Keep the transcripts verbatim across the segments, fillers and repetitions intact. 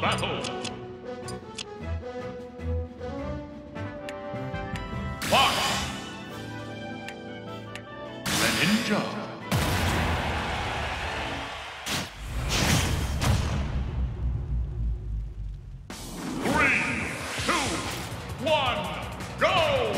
battle. Fox. Greninja. Three, two, one, go!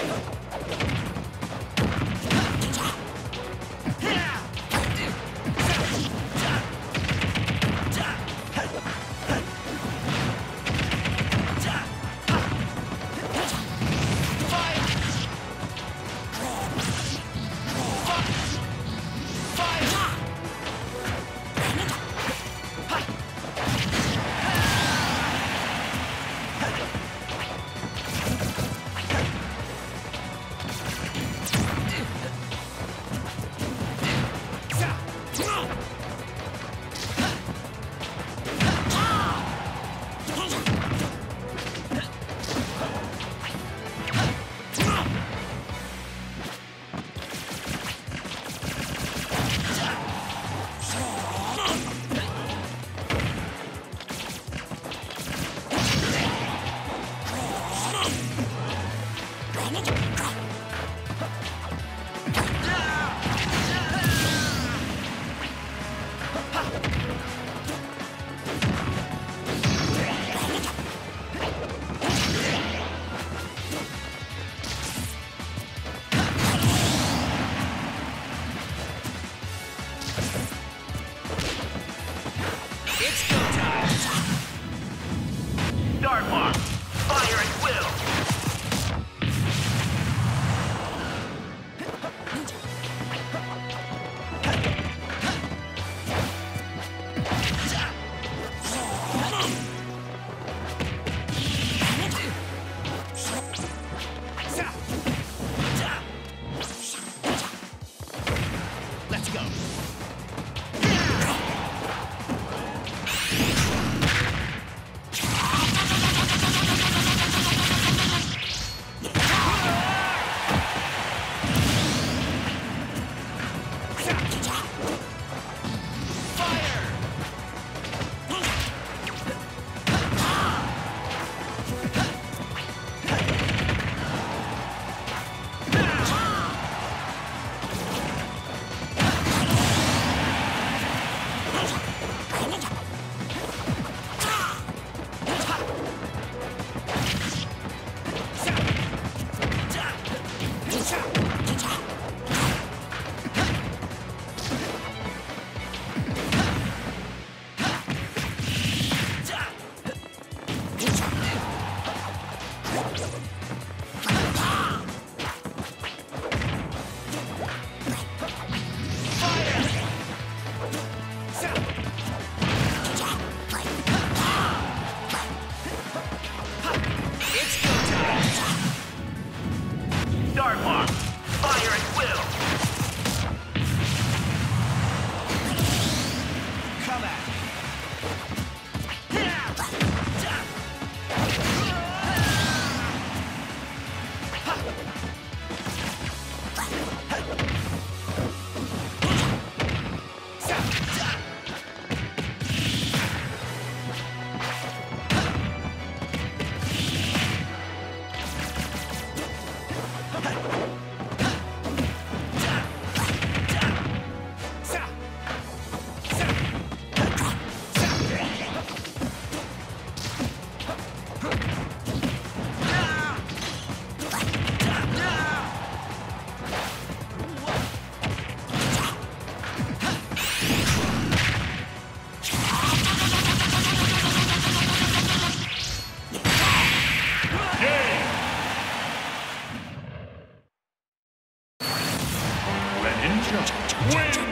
Win!